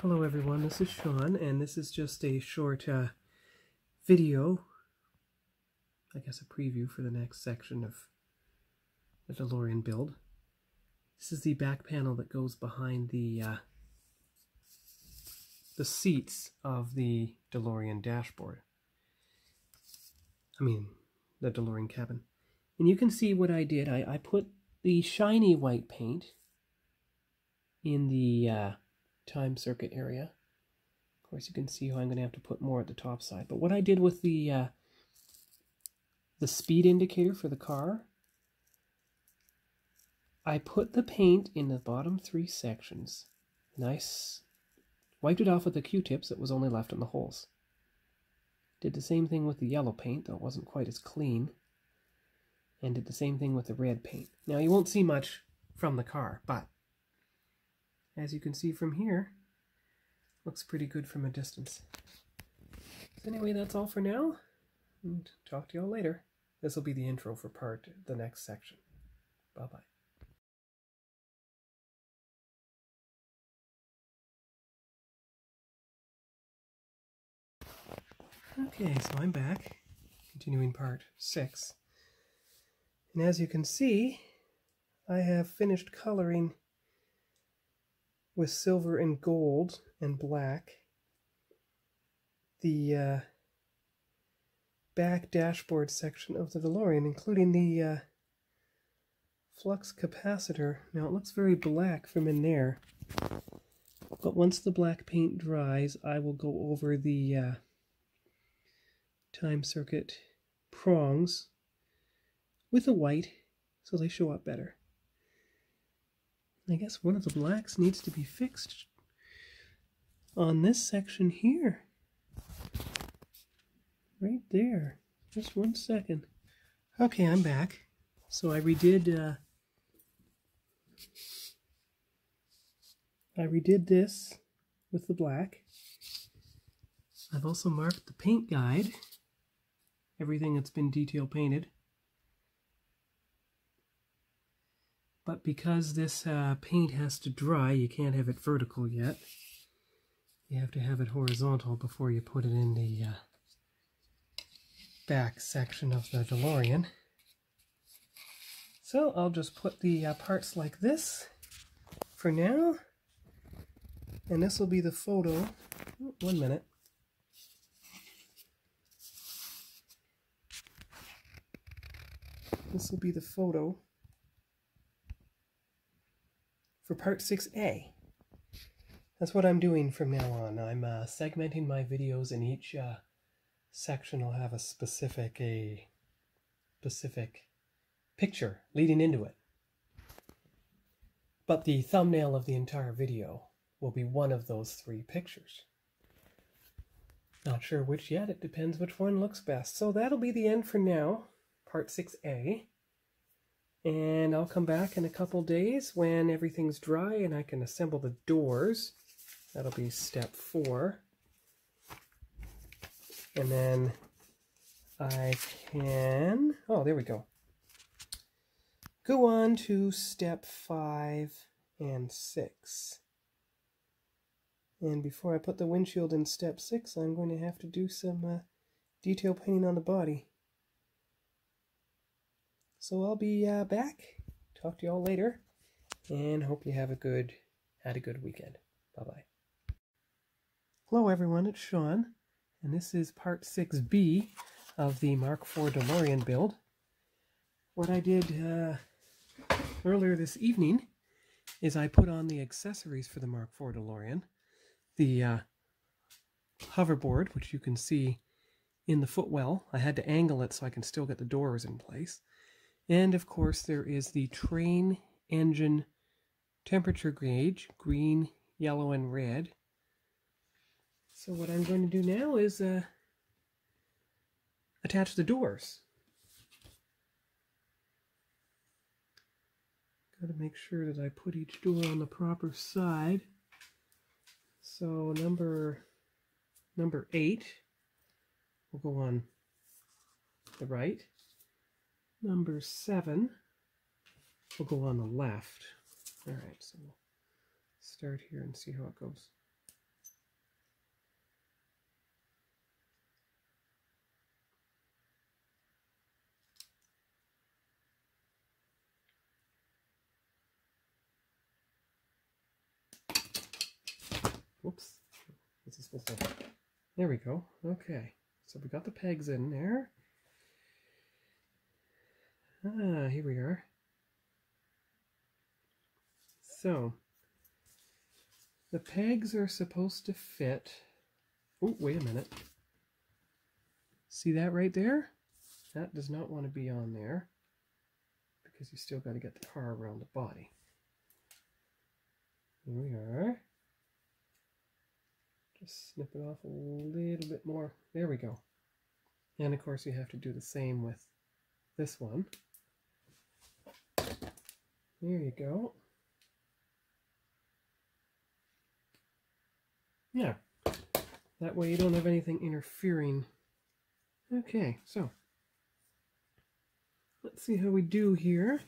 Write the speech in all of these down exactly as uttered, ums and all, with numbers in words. Hello everyone, this is Sean, and this is just a short uh, video, I guess a preview for the next section of the DeLorean build. This is the back panel that goes behind the uh, the seats of the DeLorean dashboard. I mean, the DeLorean cabin. And you can see what I did. I, I put the shiny white paint in the Uh, time circuit area. Of course, you can see how I'm going to have to put more at the top side. But what I did with the uh, the speed indicator for the car, I put the paint in the bottom three sections. Nice. Wiped it off with the Q-tips that was only left in the holes. Did the same thing with the yellow paint, though it wasn't quite as clean. And did the same thing with the red paint. Now, you won't see much from the car, but as you can see from here, looks pretty good from a distance. So anyway, that's all for now, and talk to y'all later. This will be the intro for part the next section. Bye-bye. Okay, so I'm back, continuing part six. And as you can see, I have finished coloring with silver and gold and black the uh, back dashboard section of the DeLorean, including the uh, flux capacitor. Now it looks very black from in there, but once the black paint dries, I will go over the uh, time circuit prongs with the white so they show up better. I guess one of the blacks needs to be fixed on this section here. Right there. Just one second. Okay, I'm back. So I redid uh, I redid this with the black. I've also marked the paint guide. Everything that's been detail painted. But because this uh, paint has to dry, you can't have it vertical yet. You have to have it horizontal before you put it in the uh, back section of the DeLorean. So I'll just put the uh, parts like this for now. And this will be the photo. Oh, one minute. This will be the photo for part six A. That's what I'm doing from now on. I'm uh, segmenting my videos, and each uh, section will have a specific a specific picture leading into it. But the thumbnail of the entire video will be one of those three pictures. Not sure which yet. It depends which one looks best. So that'll be the end for now, part six A. And I'll come back in a couple days when everything's dry and I can assemble the doors. That'll be step four. And then I can, oh, there we go. Go on to step five and six. And before I put the windshield in step six, I'm going to have to do some uh, detail painting on the body. So I'll be uh, back. Talk to y'all later, and hope you have a good, had a good weekend. Bye bye. Hello everyone, it's Sean, and this is part six B of the Mark four DeLorean build. What I did uh, earlier this evening is I put on the accessories for the Mark four DeLorean, the uh, hoverboard, which you can see in the footwell. I had to angle it so I can still get the doors in place. And, of course, there is the train engine temperature gauge, green, yellow, and red. So what I'm going to do now is uh, attach the doors. Got to make sure that I put each door on the proper side. So number, number eight will go on the right. Number seven will go on the left. All right, so we'll start here and see how it goes. Whoops. What's this supposed to be? There we go. Okay. So we got the pegs in there. Ah, here we are. So the pegs are supposed to fit. Oh, wait a minute. See that right there? That does not want to be on there because you still got to get the car around the body. Here we are. Just snip it off a little bit more. There we go. And of course you have to do the same with this one. There you go. Yeah. That way you don't have anything interfering. Okay, so let's see how we do here.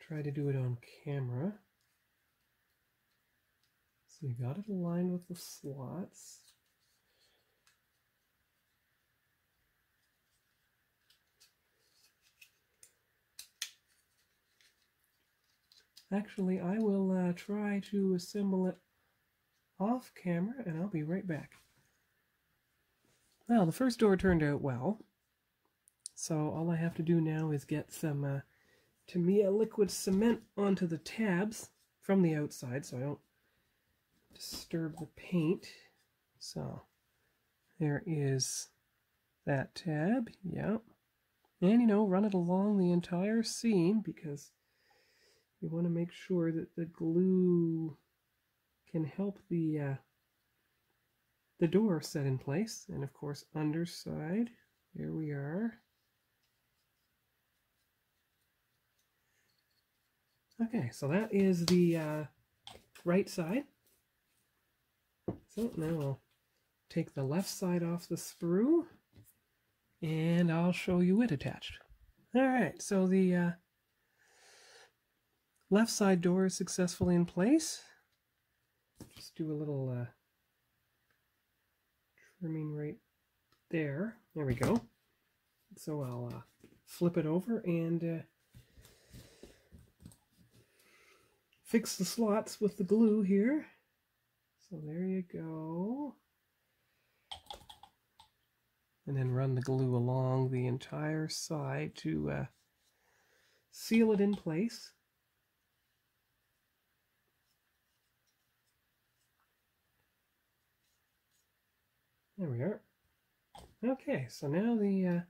Try to do it on camera. So you got it aligned with the slots. Actually, I will uh, try to assemble it off camera and I'll be right back. Well, the first door turned out well. So all I have to do now is get some uh, Tamiya liquid cement onto the tabs from the outside so I don't disturb the paint. So there is that tab, yep. And you know, run it along the entire seam because you want to make sure that the glue can help the uh, the door set in place. And of course, underside, here we are. Okay, so that is the uh, right side. So now I'll take the left side off the sprue and I'll show you it attached. All right, so the uh, left side door is successfully in place. Just do a little uh, trimming right there. There we go. So I'll uh, flip it over and uh, fix the slots with the glue here. So there you go. And then run the glue along the entire side to uh, seal it in place. There we are. Okay, so now the uh,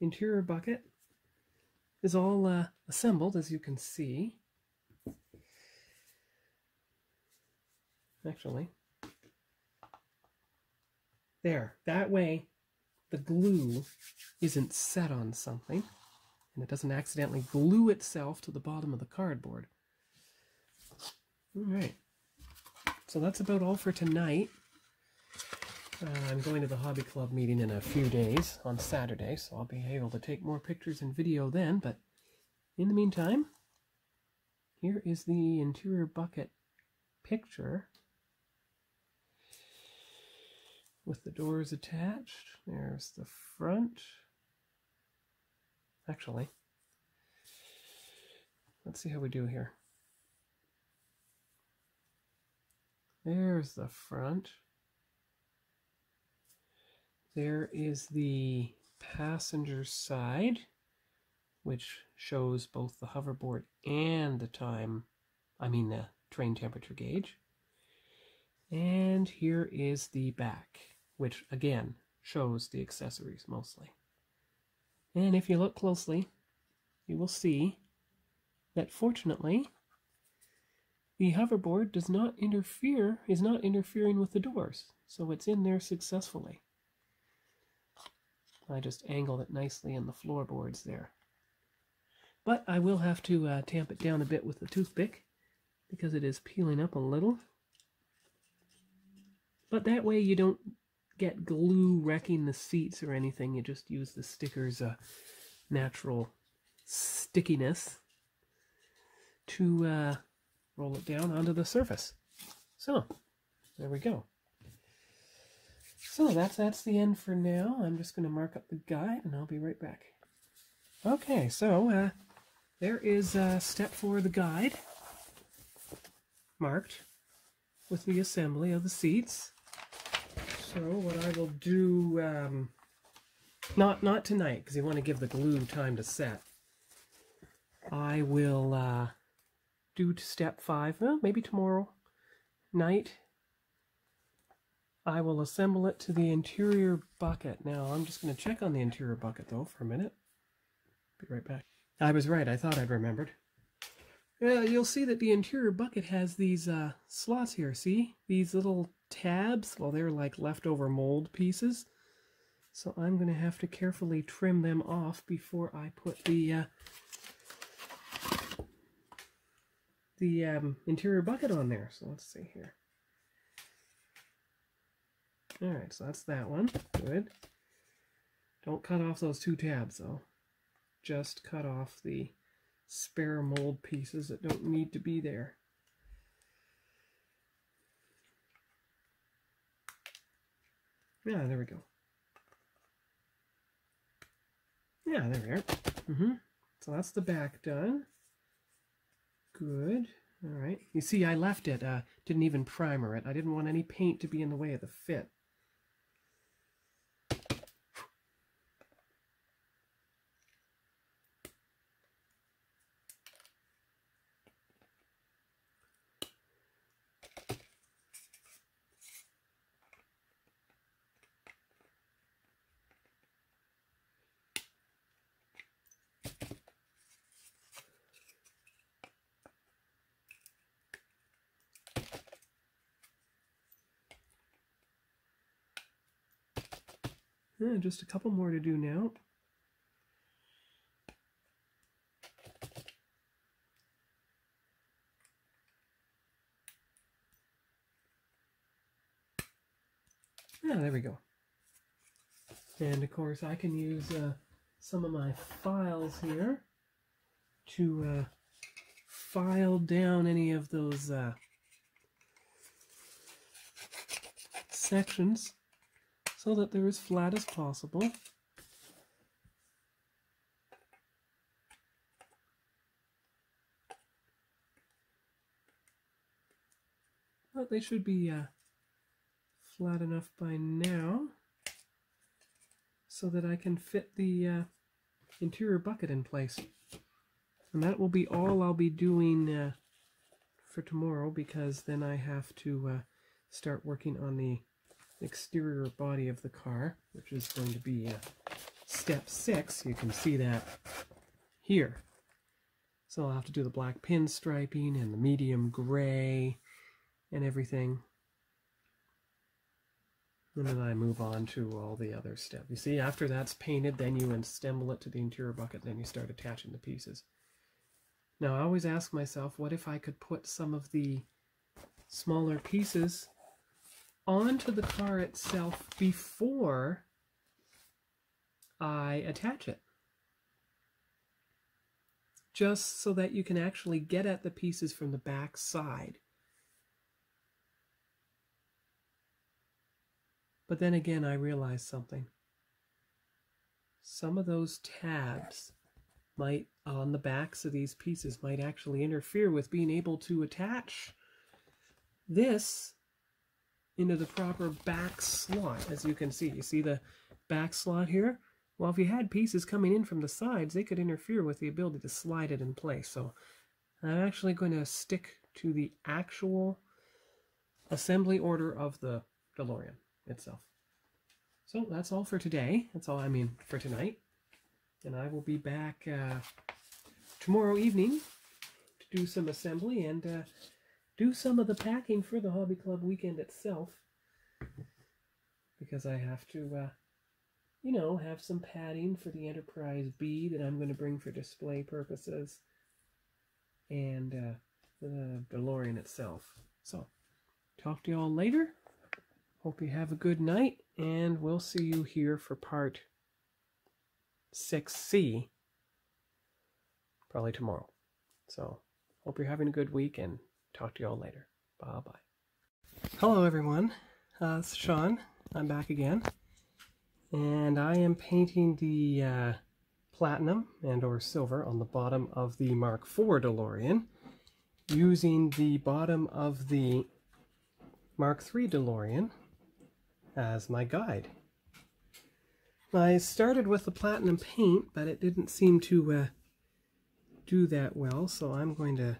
interior bucket is all uh, assembled, as you can see. Actually, there, that way the glue isn't set on something and it doesn't accidentally glue itself to the bottom of the cardboard. All right, so that's about all for tonight. uh, I'm going to the hobby club meeting in a few days on Saturday, so I'll be able to take more pictures and video then, but in the meantime, here is the interior bucket picture with the doors attached. There's the front. Actually, let's see how we do here. There's the front. There is the passenger side, which shows both the hoverboard and the time, I mean the train temperature gauge. And here is the back, which again shows the accessories mostly. And if you look closely, you will see that fortunately the hoverboard does not interfere, is not interfering with the doors, so it's in there successfully. I just angled it nicely in the floorboards there, but I will have to uh, tamp it down a bit with the toothpick because it is peeling up a little. But that way you don't get glue wrecking the seats or anything. You just use the sticker's uh, natural stickiness to uh, roll it down onto the surface. So, there we go. So that's, that's the end for now. I'm just going to mark up the guide and I'll be right back. Okay, so uh, there is uh, step four of the guide marked. with the assembly of the seats. So what I will do, um, not not tonight, because you want to give the glue time to set. I will uh, do step five, well, maybe tomorrow night. I will assemble it to the interior bucket. Now, I'm just going to check on the interior bucket, though, for a minute. Be right back. I was right. I thought I'd remembered. Yeah, you'll see that the interior bucket has these uh, slots here, see? These little tabs. Well, they're like leftover mold pieces. So I'm going to have to carefully trim them off before I put the uh, the um, interior bucket on there. So let's see here. Alright, so that's that one. Good. Don't cut off those two tabs, though. Just cut off the spare mold pieces that don't need to be there. Yeah, there we go. Yeah, there we are. Mm-hmm. So that's the back done. Good. Alright. You see, I left it. Uh, didn't even primer it. I didn't want any paint to be in the way of the fit. Yeah, just a couple more to do now. Yeah, there we go. And of course, I can use uh, some of my files here to uh, file down any of those uh, sections, so that they're as flat as possible. But they should be uh, flat enough by now so that I can fit the uh, interior bucket in place. And that will be all I'll be doing uh, for tomorrow, because then I have to uh, start working on the exterior body of the car, which is going to be uh, step six. You can see that here. So I'll have to do the black pinstriping and the medium gray and everything. And then I move on to all the other stuff. You see, after that's painted, then you assemble it to the interior bucket, then you start attaching the pieces. Now, I always ask myself, what if I could put some of the smaller pieces onto the car itself before I attach it, just so that you can actually get at the pieces from the back side. But then again, I realized something. Some of those tabs might, on the backs of these pieces, might actually interfere with being able to attach this into the proper back slot. As you can see, you see the back slot here? Well, if you had pieces coming in from the sides, they could interfere with the ability to slide it in place. So I'm actually going to stick to the actual assembly order of the DeLorean itself. So that's all for today. That's all I mean for tonight. And I will be back uh, tomorrow evening to do some assembly and uh, do some of the packing for the Hobby Club weekend itself, because I have to, uh, you know, have some padding for the Enterprise B that I'm going to bring for display purposes, and uh, the DeLorean itself. So, talk to you all later. Hope you have a good night, and we'll see you here for part six C, probably tomorrow. So, hope you're having a good week, and talk to you all later. Bye-bye. Hello, everyone. Uh, it's Sean. I'm back again. And I am painting the uh, platinum and or silver on the bottom of the Mark four DeLorean using the bottom of the Mark three DeLorean as my guide. I started with the platinum paint, but it didn't seem to uh, do that well, so I'm going to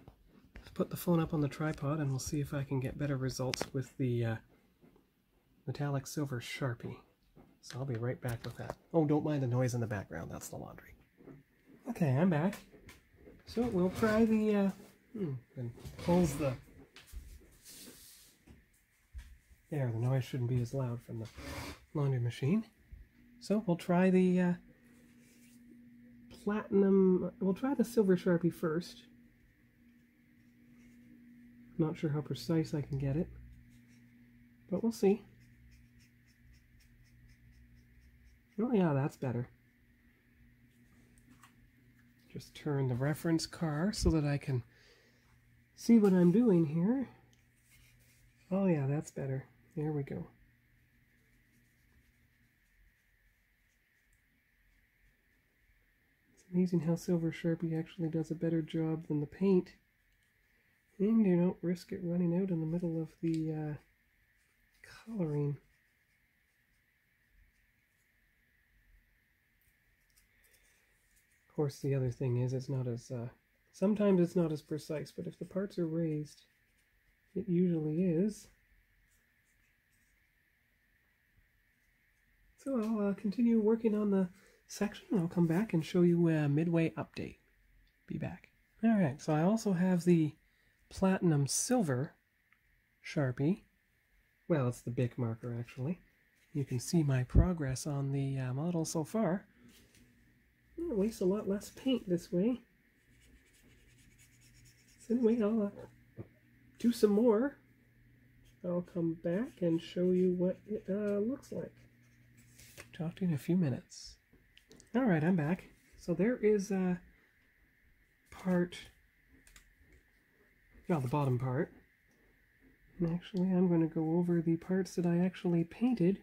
put the phone up on the tripod and we'll see if I can get better results with the uh, metallic silver Sharpie. So I'll be right back with that. Oh, don't mind the noise in the background, that's the laundry. Okay, I'm back. So we'll pry the, uh, hmm, and pulls the... There, the noise shouldn't be as loud from the laundry machine. So we'll try the uh, platinum, we'll try the silver Sharpie first. Not sure how precise I can get it, but we'll see. Oh yeah, that's better. Just turn the reference car so that I can see what I'm doing here. Oh yeah, that's better. There we go. It's amazing how silver Sharpie actually does a better job than the paint. And you don't risk it running out in the middle of the uh, coloring. Of course, the other thing is it's not as uh, sometimes it's not as precise, but if the parts are raised, it usually is. So I'll uh, continue working on the section and I'll come back and show you a midway update. Be back. Alright, so I also have the platinum silver Sharpie. Well, it's the B I C marker actually. You can see my progress on the uh, model so far. It wastes a lot less paint this way. So anyway, I'll uh, do some more. I'll come back and show you what it uh, looks like. Talk to you in a few minutes. Alright, I'm back. So there is uh, part, well, the bottom part. And actually, I'm going to go over the parts that I actually painted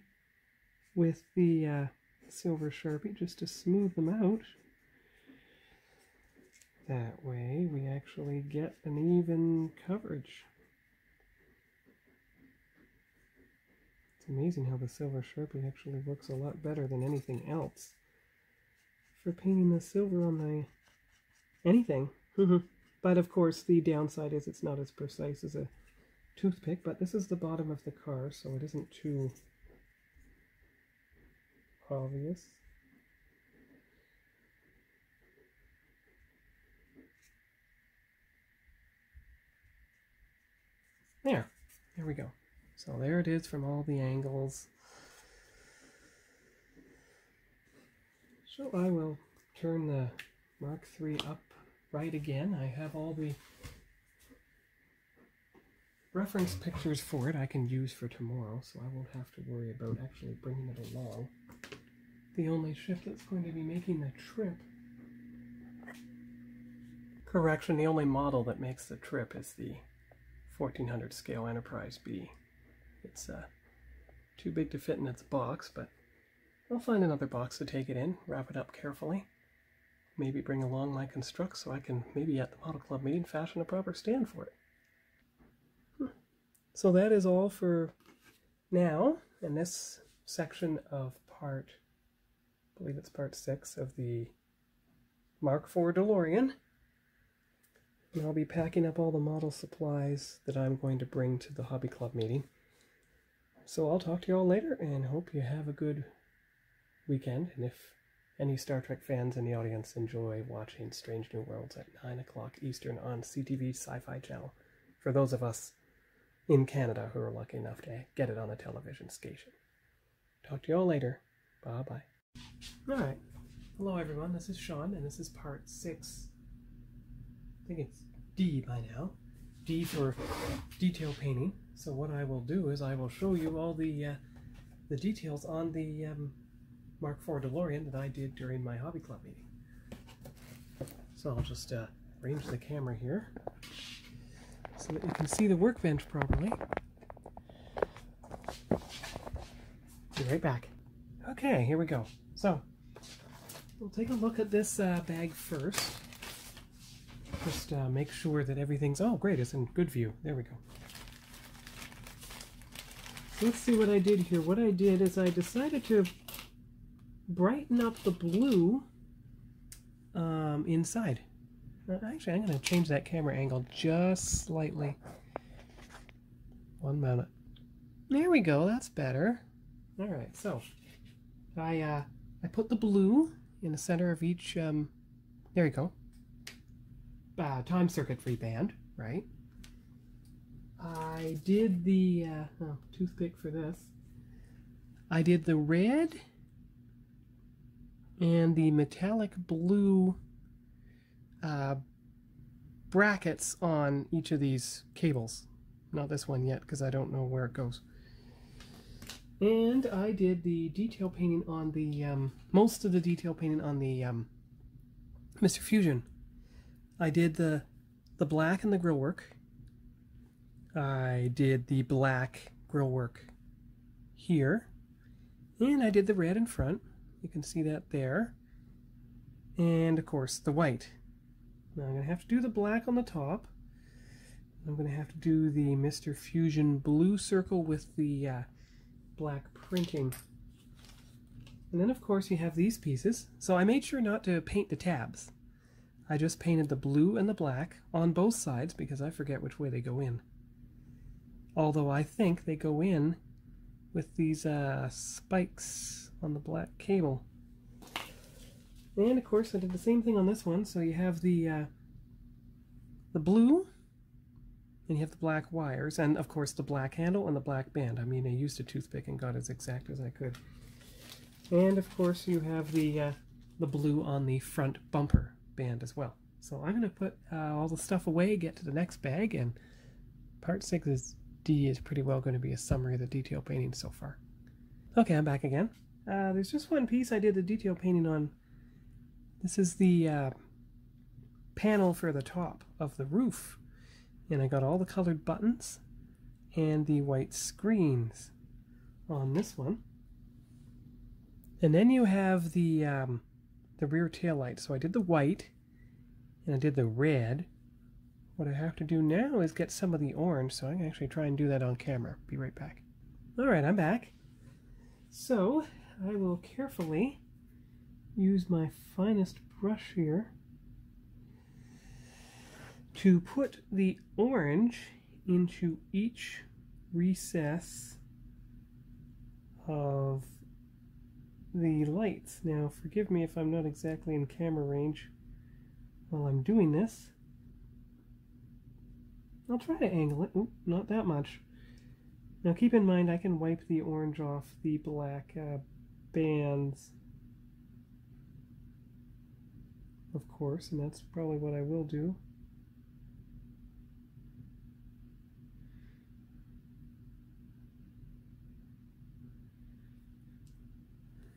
with the... Uh, silver Sharpie just to smooth them out. That way we actually get an even coverage. It's amazing how the silver Sharpie actually works a lot better than anything else for painting the silver on the anything. But of course the downside is it's not as precise as a toothpick, but this is the bottom of the car, so it isn't too obvious. There. There we go. So there it is from all the angles. So I will turn the Mark three up right again. I have all the reference pictures for it I can use for tomorrow, so I won't have to worry about actually bringing it along. The only ship that's going to be making the trip. Correction, the only model that makes the trip is the fourteen hundred scale Enterprise B. It's uh, too big to fit in its box, but I'll find another box to take it in, wrap it up carefully, maybe bring along my Construct so I can maybe at the Model Club meeting fashion a proper stand for it. Hmm. So that is all for now, and this section of part... I believe it's part six of the Mark four DeLorean. And I'll be packing up all the model supplies that I'm going to bring to the Hobby Club meeting. So I'll talk to you all later and hope you have a good weekend. And if any Star Trek fans in the audience enjoy watching Strange New Worlds at nine o'clock Eastern on C T V Sci-Fi Channel, for those of us in Canada who are lucky enough to get it on a television station. Talk to you all later. Bye-bye. Alright, hello everyone, this is Sean, and this is part six, I think it's D by now, D for detail painting. So what I will do is I will show you all the, uh, the details on the um, Mark four DeLorean that I did during my Hobby Club meeting. So I'll just uh, arrange the camera here, so that you can see the workbench properly. Be right back. Okay, here we go. So, we'll take a look at this uh, bag first. Just uh, make sure that everything's... Oh, great, it's in good view. There we go. let's see what I did here. What I did is I decided to brighten up the blue um, inside. Actually, I'm going to change that camera angle just slightly. One moment. There we go. That's better. All right. So I uh, I put the blue in the center of each. Um, there we go. Uh, time circuitry band, right? I did the uh, oh, too thick for this. I did the red and the metallic blue. Uh, brackets on each of these cables. Not this one yet because I don't know where it goes. And I did the detail painting on the um, most of the detail painting on the um, Mister Fusion. I did the the black and the grill work. I did the black grill work here, and I did the red in front. You can see that there, and of course the white. Now I'm going to have to do the black on the top. I'm going to have to do the Mister Fusion blue circle with the uh, black printing. And then of course you have these pieces. So I made sure not to paint the tabs. I just painted the blue and the black on both sides because I forget which way they go in. Although I think they go in with these uh, spikes on the black cable. And of course I did the same thing on this one, so you have the uh, the blue and you have the black wires and of course the black handle and the black band. I mean, I used a toothpick and got as exact as I could. And of course you have the uh, the blue on the front bumper band as well. So I'm going to put uh, all the stuff away, get to the next bag, and part six is D is pretty well going to be a summary of the detail painting so far. Okay, I'm back again. Uh, there's just one piece I did the detail painting on. This is the uh, panel for the top of the roof, and I got all the colored buttons and the white screens on this one. And then you have the um, the rear tail light. So I did the white and I did the red. What I have to do now is get some of the orange, so I can actually try and do that on camera. Be right back. All right, I'm back. So I will carefully use my finest brush here to put the orange into each recess of the lights. Now, forgive me if I'm not exactly in camera range while I'm doing this. I'll try to angle it. Oop, not that much. Now, keep in mind I can wipe the orange off the black uh, bands, of course, and that's probably what I will do.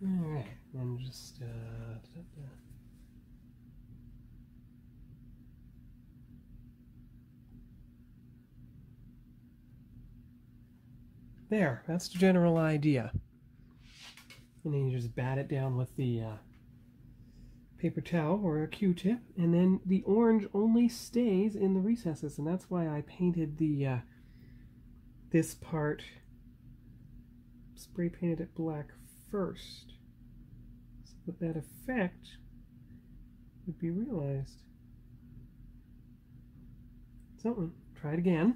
Alright, and just, uh, da, da. There, that's the general idea. And then you just bat it down with the, uh, paper towel or a Q-tip, and then the orange only stays in the recesses, and that's why I painted the uh, this part, spray painted it black first, so that that effect would be realized. So try it again.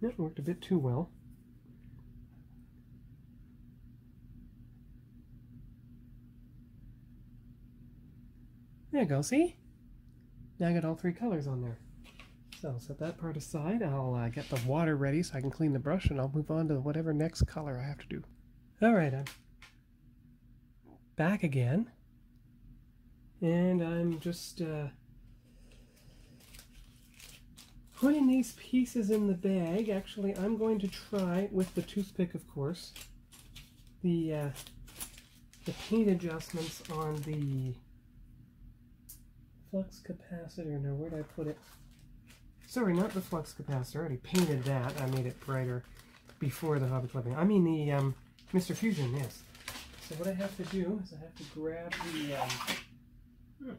That worked a bit too well. There you go, see? Now I got all three colors on there. So set that part aside. I'll uh, get the water ready so I can clean the brush, and I'll move on to whatever next color I have to do. Alright, I'm back again. And I'm just uh, putting these pieces in the bag. Actually, I'm going to try, with the toothpick of course, the, uh, the paint adjustments on the flux capacitor. Now, where'd I put it? Sorry, not the flux capacitor. I already painted that. I made it brighter before the Hobbit clipping. I mean the um, Mister Fusion, yes. So what I have to do is I have to grab the... Um,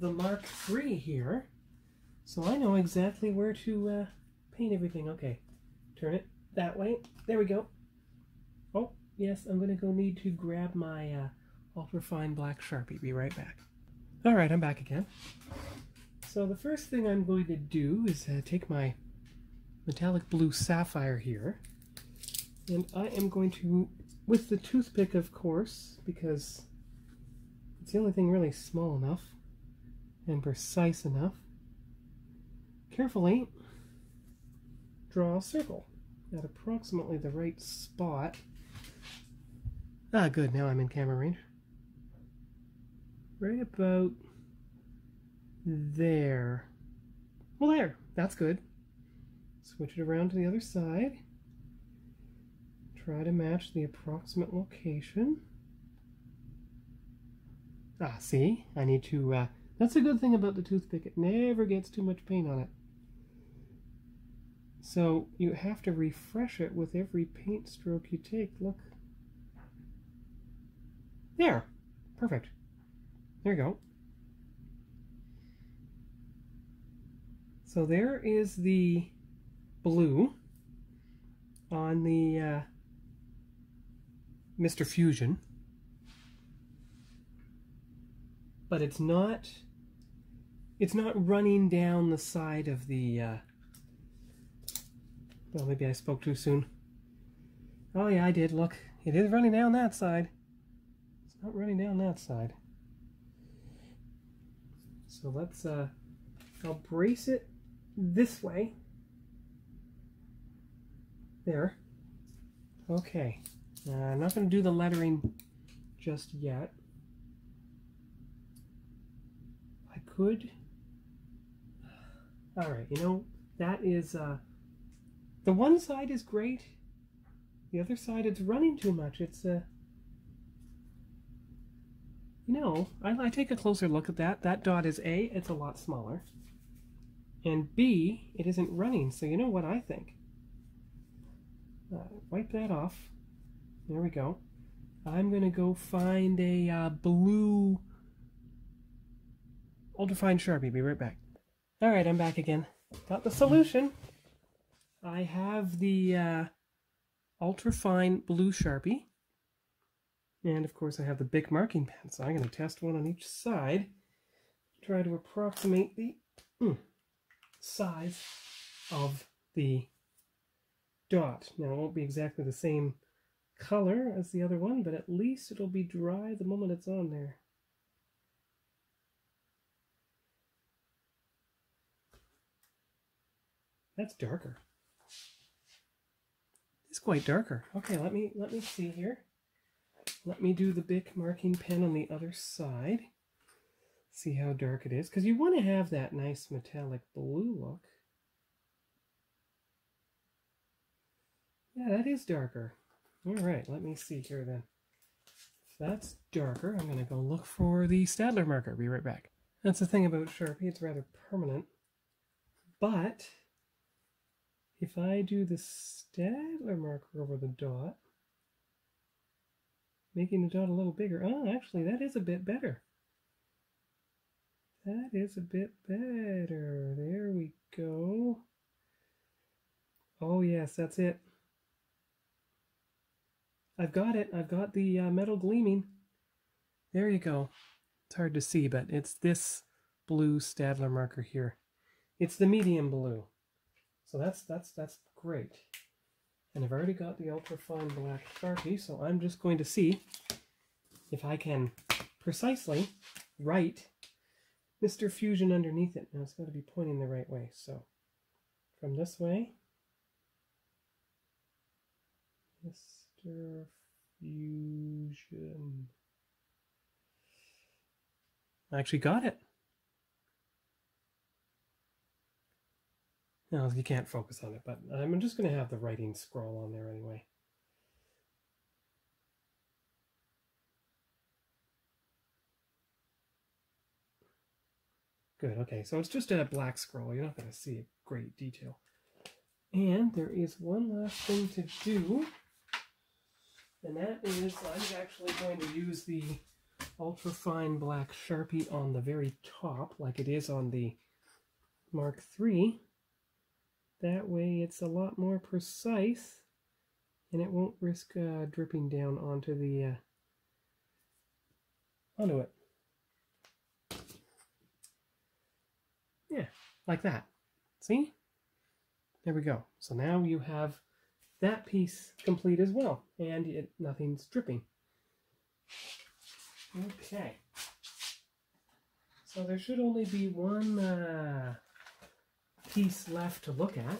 the Mark three here, so I know exactly where to uh, paint everything. Okay, turn it that way. There we go. Oh, yes, I'm going to go need to grab my uh, ultra-fine black Sharpie. Be right back. All right, I'm back again. So the first thing I'm going to do is uh, take my metallic blue sapphire here, and I am going to, with the toothpick of course, because it's the only thing really small enough and precise enough, carefully draw a circle at approximately the right spot. Ah, good, now I'm in camera range. Right about there. Well, there, that's good. Switch it around to the other side. Try to match the approximate location. Ah, see? I need to, uh, that's a good thing about the toothpick. It never gets too much paint on it. So you have to refresh it with every paint stroke you take. Look. There. Perfect. There you go. So there is the blue on the uh, Mister Fusion, but it's not it's not running down the side of the uh, well, maybe I spoke too soon. Oh yeah, I did. Look, it is running down that side. It's not running down that side. So let's uh, I'll brace it this way. There. Okay. Uh, I'm not going to do the lettering just yet. I could. Alright, you know, that is, uh, the one side is great. The other side, it's running too much. It's, uh, you know, I, I take a closer look at that. That dot is A, it's a lot smaller. And B, it isn't running, so you know what I think. Uh, wipe that off. There we go. I'm going to go find a uh, blue ultrafine Sharpie. Be right back. Alright, I'm back again. Got the solution. I have the uh, ultrafine blue Sharpie. And of course I have the B I C marking pen, so I'm going to test one on each side. Try to approximate the mm, size of the dot. Now it won't be exactly the same color as the other one, but at least it'll be dry the moment it's on there. That's darker. It's quite darker. Okay, let me let me see here. Let me do the B I C marking pen on the other side. See how dark it is, because you want to have that nice metallic blue look. Yeah, that is darker. All right, let me see here then. If that's darker, I'm going to go look for the Staedtler marker. Be right back. That's the thing about Sharpie, it's rather permanent. But if I do the Staedtler marker over the dot, making the dot a little bigger. Oh, actually, that is a bit better. That is a bit better. There we go. Oh, yes, that's it. I've got it. I've got the uh, metal gleaming. There you go. It's hard to see, but it's this blue Staedtler marker here. It's the medium blue. So that's that's that's great. And I've already got the ultra fine black Sharpie, so I'm just going to see if I can precisely write Mister Fusion underneath it. Now it's got to be pointing the right way. So from this way, this. Mister Fusion. I actually got it. Now you can't focus on it, but I'm just going to have the writing scroll on there anyway. Good, okay, so it's just a black scroll. You're not going to see a great detail. And there is one last thing to do. And that is, I'm actually going to use the ultra fine black Sharpie on the very top, like it is on the Mark three. That way it's a lot more precise and it won't risk uh, dripping down onto the uh, onto it. Yeah, like that. See? There we go. So now you have that piece complete as well, and it, nothing's dripping. Okay. So there should only be one uh, piece left to look at,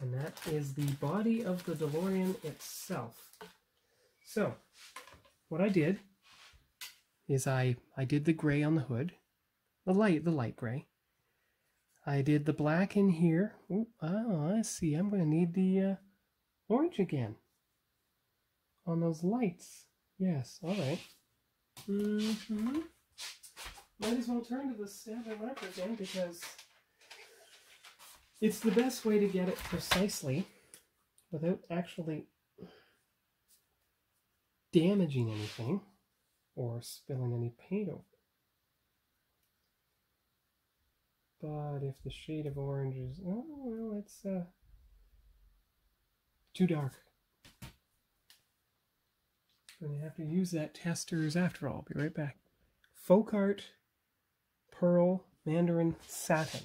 and that is the body of the DeLorean itself. So what I did is I, I did the gray on the hood, the light, the light gray. I did the black in here. Ooh, oh, I see. I'm going to need the uh, orange again on those lights. Yes, all right. Mm-hmm. Might as well turn to the Staedtler marker again because it's the best way to get it precisely without actually damaging anything or spilling any paint over. But if the shade of orange is, oh, well, it's uh, too dark. Gonna have to use that Testers after all. I'll be right back. Folk Art, Pearl, Mandarin, Satin.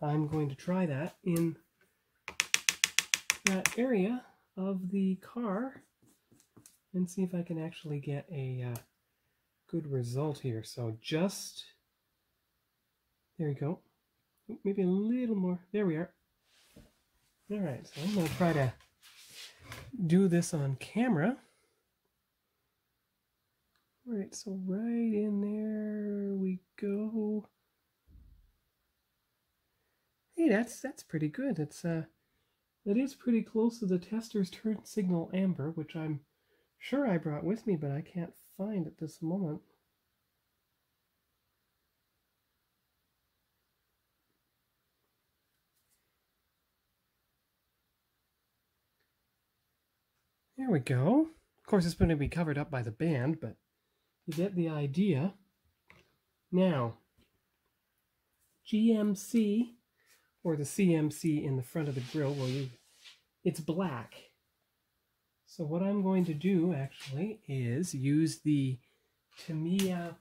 I'm going to try that in that area of the car and see if I can actually get a uh, good result here. So just, there we go. Maybe a little more. There we are. All right, so I'm going to try to do this on camera. All right, so right in there we go. Hey, that's that's pretty good. It's uh, that is pretty close to the Tester's turn signal amber, which I'm sure I brought with me, but I can't find at this moment. There we go. Of course, it's going to be covered up by the band, but you get the idea. Now, G M C, or the C M C in the front of the grill, well, you, it's black. So what I'm going to do, actually, is use the Tamiya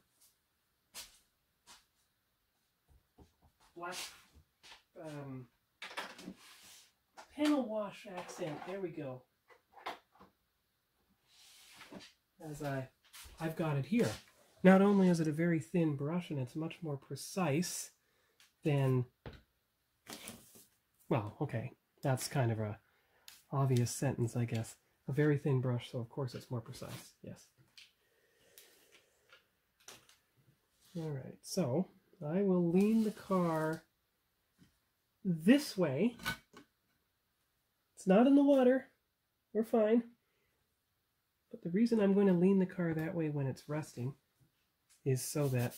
black um, panel wash accent. There we go. As I, I've got it here. Not only is it a very thin brush and it's much more precise than, well, okay, that's kind of a obvious sentence, I guess. A very thin brush, so of course it's more precise, yes. All right, so I will lean the car this way. It's not in the water, we're fine. But the reason I'm going to lean the car that way when it's resting is so that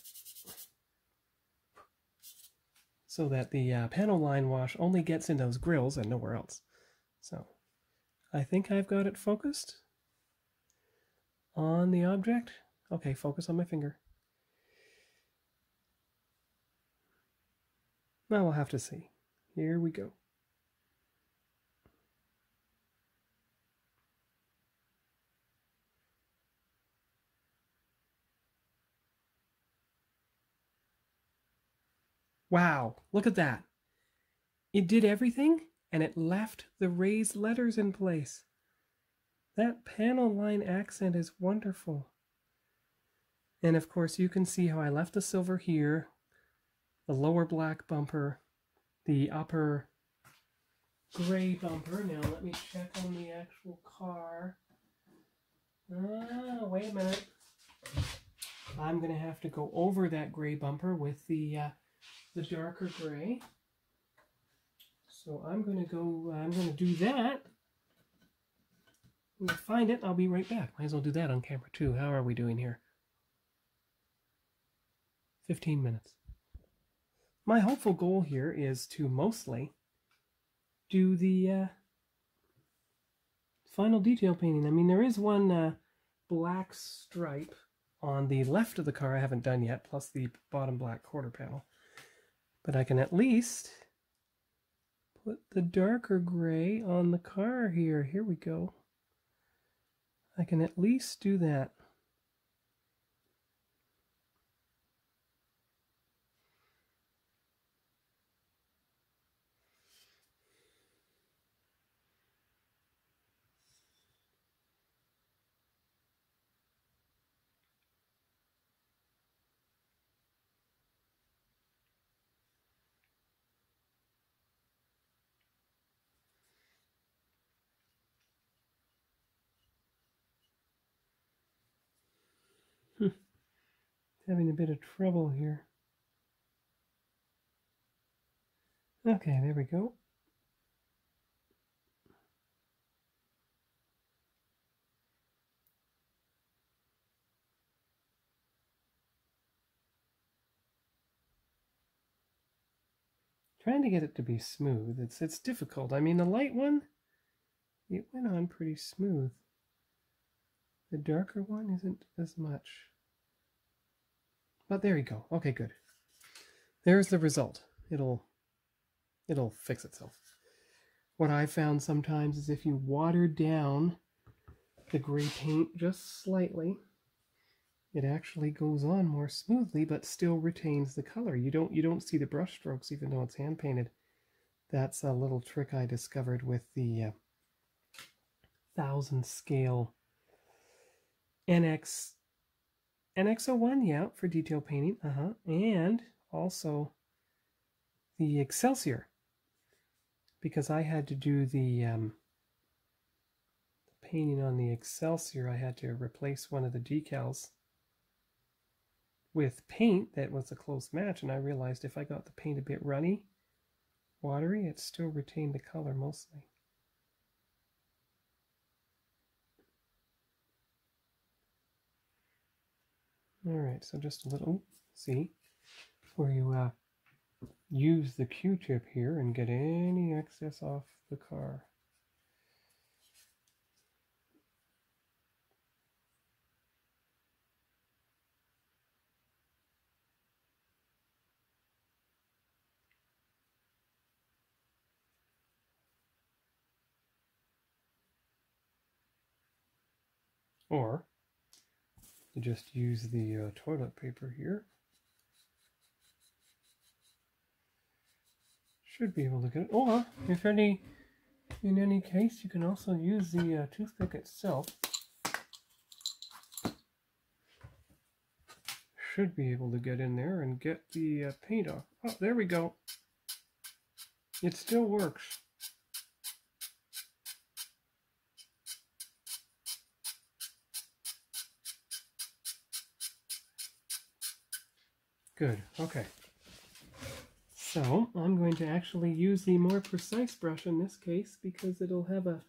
so that the uh, panel line wash only gets in those grills and nowhere else. So I think I've got it focused on the object. Okay, focus on my finger. Now we'll have to see. Here we go. Wow, look at that. It did everything, and it left the raised letters in place. That panel line accent is wonderful. And of course, you can see how I left the silver here, the lower black bumper, the upper gray bumper. Now let me check on the actual car. Ah, wait a minute. I'm going to have to go over that gray bumper with the... Uh, the darker gray. So I'm going to go, I'm going to do that. I'm going to find it. I'll be right back. Might as well do that on camera too. How are we doing here? fifteen minutes. My hopeful goal here is to mostly do the uh, final detail painting. I mean, there is one uh, black stripe on the left of the car I haven't done yet, plus the bottom black quarter panel. But I can at least put the darker gray on the car here. Here we go. I can at least do that. Having a bit of trouble here. Okay, there we go. Trying to get it to be smooth. It's it's difficult. I mean, the light one, it went on pretty smooth. The darker one isn't as much. But there you go. Okay, good. There's the result. It'll, it'll fix itself. What I found sometimes is if you water down the gray paint just slightly, it actually goes on more smoothly, but still retains the color. You don't, you don't see the brush strokes, even though it's hand painted. That's a little trick I discovered with the uh, thousand scale N X. N X oh one, yeah, for detail painting, uh-huh, and also the Excelsior, because I had to do the, um, the painting on the Excelsior. I had to replace one of the decals with paint that was a close match, and I realized if I got the paint a bit runny, watery, it still retained the color mostly. All right, so just a little, see, where you uh, use the Q-tip here and get any excess off the car. Or just use the uh, toilet paper here. Should be able to get it. Or if any, in any case, you can also use the uh, toothpick itself. Should be able to get in there and get the uh, paint off. Oh, there we go. It still works. Good, okay. So I'm going to actually use the more precise brush in this case because it'll have a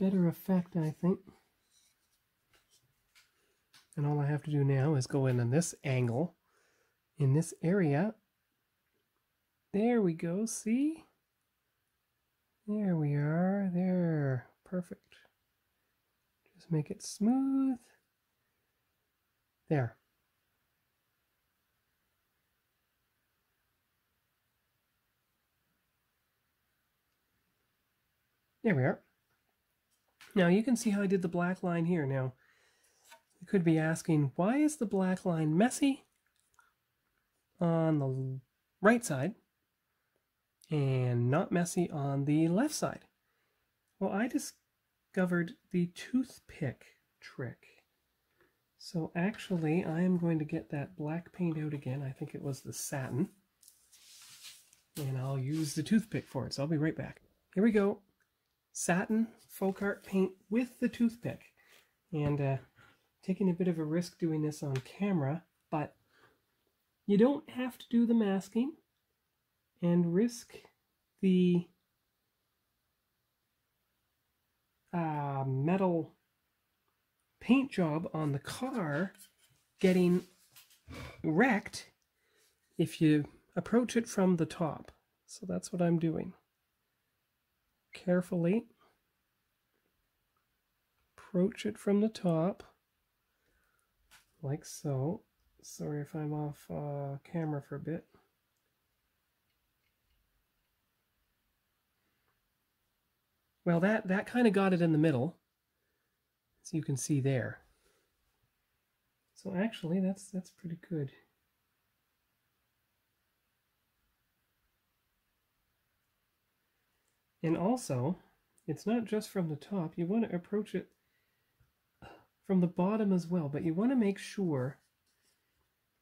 better effect, I think. And all I have to do now is go in on this angle, in this area. There we go, see? There we are, there, perfect. Just make it smooth. There. There we are. Now you can see how I did the black line here. Now you could be asking, why is the black line messy on the right side and not messy on the left side? Well, I discovered the toothpick trick. So actually I am going to get that black paint out again. I think it was the satin. And I'll use the toothpick for it. So I'll be right back. Here we go. Satin folk art paint with the toothpick, and uh, taking a bit of a risk doing this on camera, but you don't have to do the masking and risk the uh, metal paint job on the car getting wrecked if you approach it from the top. So that's what I'm doing. Carefully approach it from the top like so. Sorry if I'm off uh, camera for a bit. Well, that, that kind of got it in the middle, as you can see there. So actually, that's, that's pretty good. And also, it's not just from the top. You want to approach it from the bottom as well, but you want to make sure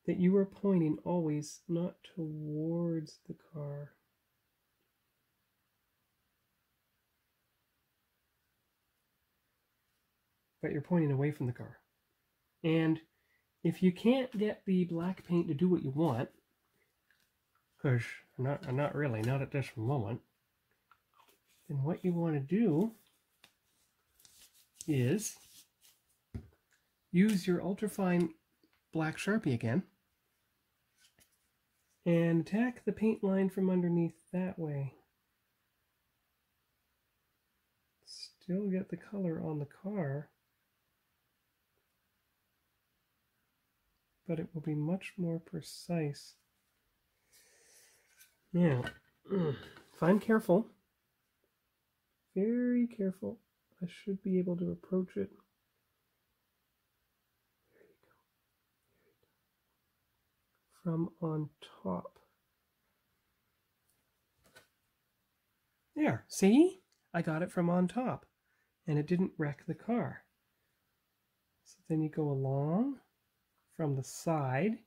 that you are pointing always not towards the car. But you're pointing away from the car. And if you can't get the black paint to do what you want, because I'm not, I'm not really, not at this moment, then what you want to do is use your ultrafine black Sharpie again and attack the paint line from underneath that way. Still get the color on the car, but it will be much more precise. Now, if I'm careful, very careful, I should be able to approach it. There you go. There you go. From on top. There, see? I got it from on top, and it didn't wreck the car. So then you go along from the side,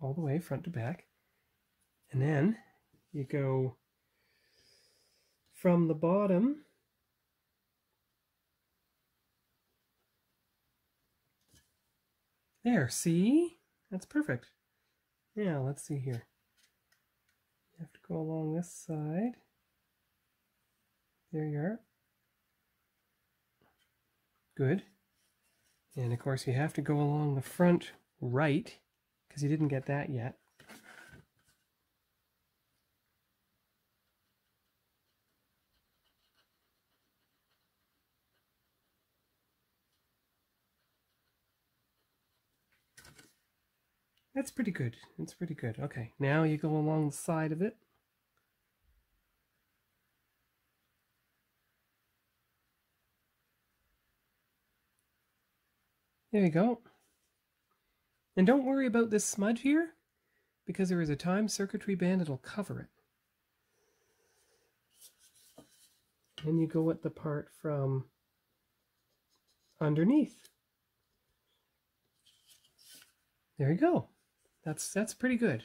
all the way front to back, and then you go from the bottom there, see? That's perfect. Now let's see here. You have to go along this side. There you are. Good. And of course you have to go along the front right, because you didn't get that yet. That's pretty good. That's pretty good. Okay, now you go along the side of it. There you go. And don't worry about this smudge here, because there is a time circuitry band that'll cover it. And you go at the part from underneath. There you go. That's that's pretty good.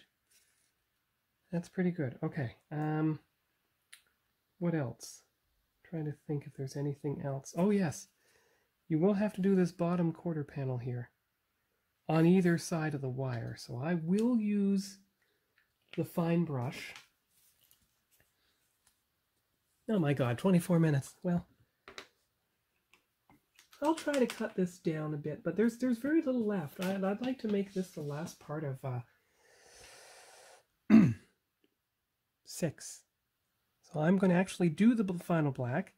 That's pretty good. Okay. Um what else? I'm trying to think if there's anything else. Oh yes. You will have to do this bottom quarter panel here on either side of the wire. So I will use the fine brush. Oh my God, twenty-four minutes. Well, I'll try to cut this down a bit, but there's there's very little left. I, I'd like to make this the last part of uh, six. So I'm going to actually do the final black.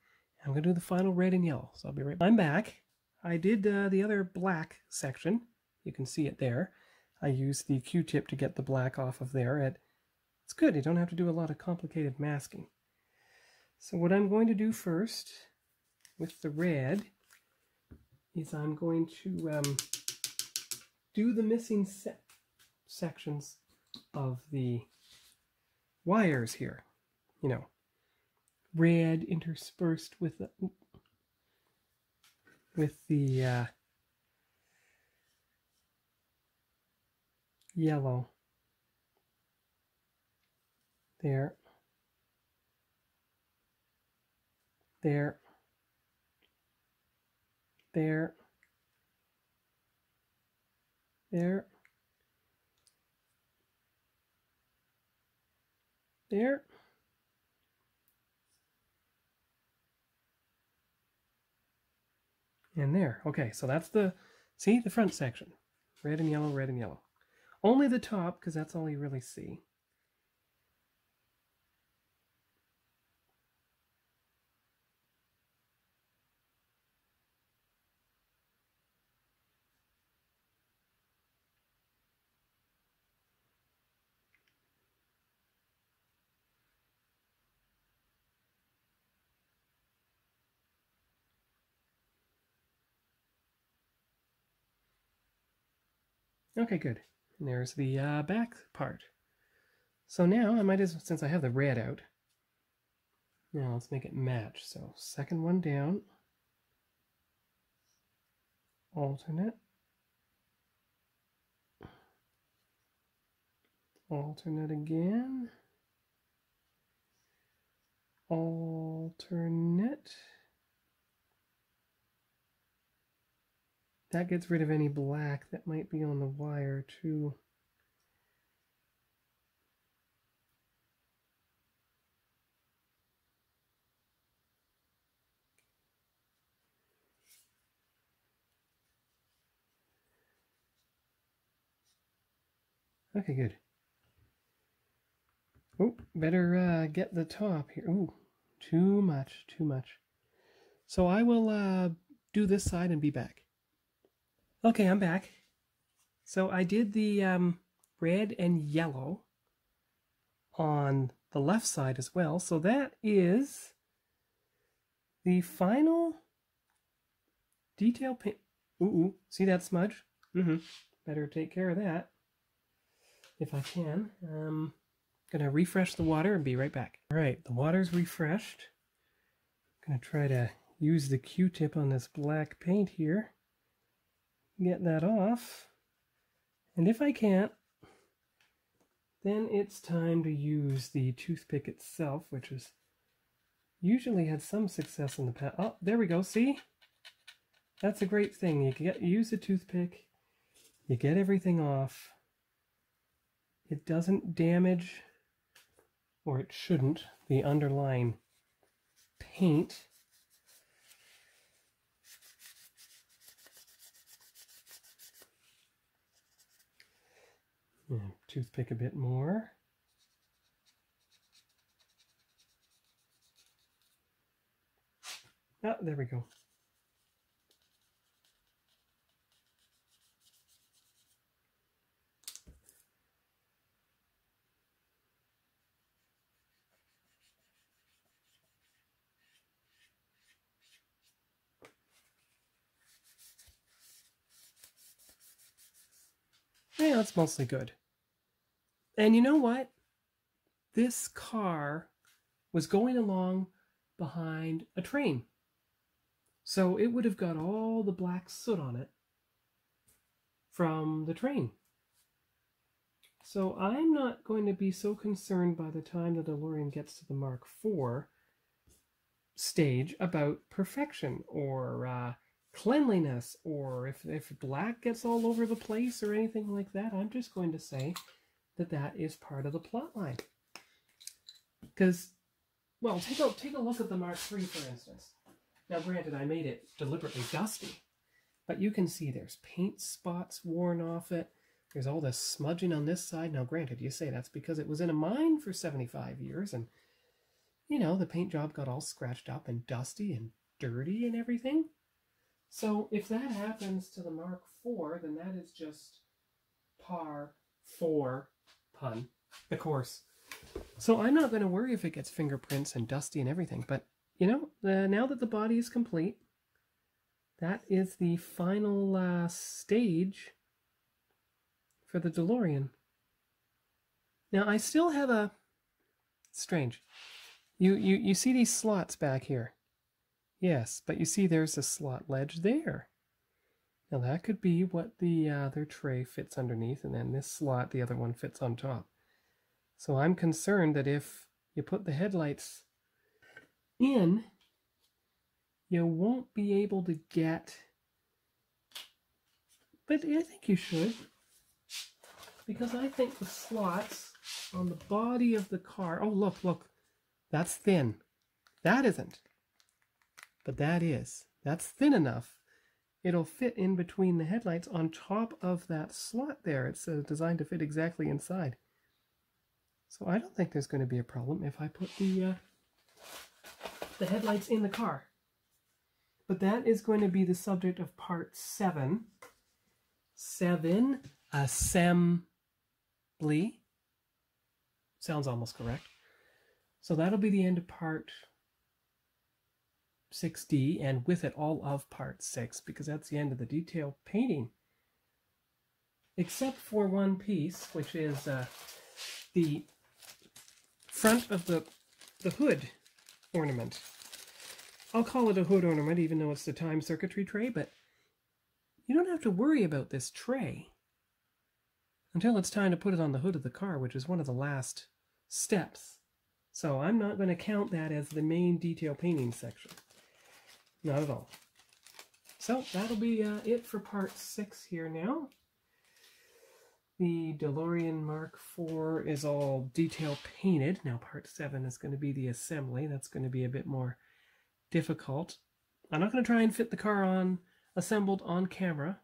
I'm going to do the final red and yellow, so I'll be right back. I'm back. I did uh, the other black section. You can see it there. I used the Q-tip to get the black off of there. It, it's good. You don't have to do a lot of complicated masking. So what I'm going to do first with the red is I'm going to um, do the missing se sections of the wires here, you know. Red interspersed with the with the uh, yellow there, there, there, there, there. And there. Okay, so that's the, see, the front section. Red and yellow, red and yellow. Only the top, because that's all you really see. Okay, good. And there's the uh, back part. So now I might as well, since I have the red out, now let's make it match. So second one down, alternate, alternate again, alternate. That gets rid of any black that might be on the wire too. Okay, good. Oh, better uh, get the top here. Ooh, too much, too much. So I will uh, do this side and be back. Okay, I'm back. So I did the um, red and yellow on the left side as well. So that is the final detail paint. Ooh, ooh, see that smudge? Mm-hmm. Better take care of that. If I can, I'm going to refresh the water and be right back. All right, the water's refreshed. I'm going to try to use the Q-tip on this black paint here. Get that off. And if I can't, then it's time to use the toothpick itself, which is usually had some success in the past. Oh, there we go. See? That's a great thing. You can get, use a toothpick. You get everything off. It doesn't damage, or it shouldn't, the underlying paint. Yeah, toothpick a bit more. Ah, there we go. Yeah, it's mostly good. And you know what? This car was going along behind a train. So it would have got all the black soot on it from the train. So I'm not going to be so concerned by the time the DeLorean gets to the Mark four stage about perfection or... Uh, cleanliness, or if, if black gets all over the place or anything like that. I'm just going to say that that is part of the plot line. Because, well, take a, take a look at the Mark three, for instance. Now, granted, I made it deliberately dusty, but you can see there's paint spots worn off it. There's all this smudging on this side. Now, granted, you say that's because it was in a mine for seventy-five years, and, you know, the paint job got all scratched up and dusty and dirty and everything. So if that happens to the Mark four, then that is just par for, pun, the course. So I'm not going to worry if it gets fingerprints and dusty and everything, but, you know, uh, now that the body is complete, that is the final uh, stage for the DeLorean. Now, I still have a... Strange. You, you, you see these slots back here. Yes, but you see there's a slot ledge there. Now that could be what the other tray fits underneath, and then this slot, the other one fits on top. So I'm concerned that if you put the headlights in, you won't be able to get... But I think you should, because I think the slots on the body of the car... Oh, look, look. That's thin. That isn't. But that is, that's thin enough. It'll fit in between the headlights on top of that slot there. It's uh, designed to fit exactly inside. So I don't think there's going to be a problem if I put the, uh, the headlights in the car. But that is going to be the subject of part seven. Seven, assembly. Sounds almost correct. So that'll be the end of part six D, and with it all of part six, because that's the end of the detail painting. except for one piece, which is uh, the front of the, the hood ornament. I'll call it a hood ornament, even though it's the time circuitry tray, but you don't have to worry about this tray until it's time to put it on the hood of the car, which is one of the last steps. So I'm not going to count that as the main detail painting section. Not at all. So that'll be uh, it for part six here now. The DeLorean Mark four is all detail painted. Now part seven is going to be the assembly. That's going to be a bit more difficult. I'm not going to try and fit the car on assembled on camera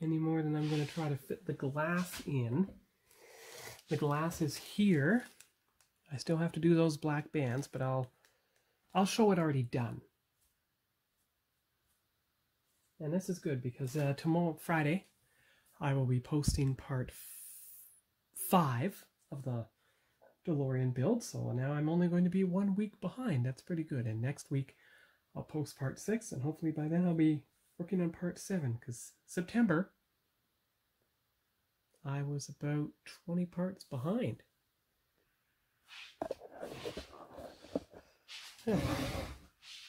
any more than I'm going to try to fit the glass in. The glass is here. I still have to do those black bands, but I'll I'll show it already done. And this is good because uh, tomorrow, Friday, I will be posting part five of the DeLorean build. So now I'm only going to be one week behind. That's pretty good. And next week I'll post part six, and hopefully by then I'll be working on part seven, because September I was about twenty parts behind.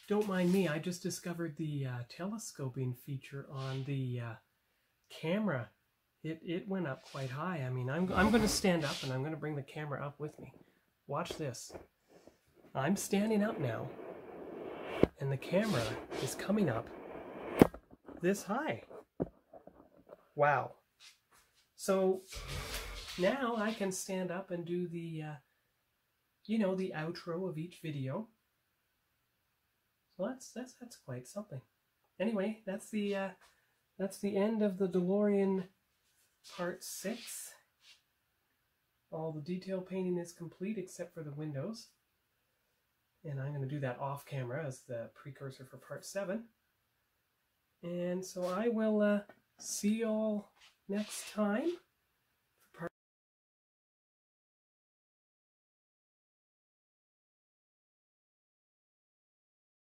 Don't mind me, I just discovered the uh, telescoping feature on the uh, camera. It, it went up quite high. I mean, I'm, I'm going to stand up and I'm going to bring the camera up with me. Watch this. I'm standing up now, and the camera is coming up this high. Wow. So now I can stand up and do the, uh, you know, the outro of each video. So that's that's that's quite something. Anyway, that's the uh, that's the end of the DeLorean part six. All the detail painting is complete except for the windows, and I'm going to do that off camera as the precursor for part seven. And so I will uh, see y'all next time.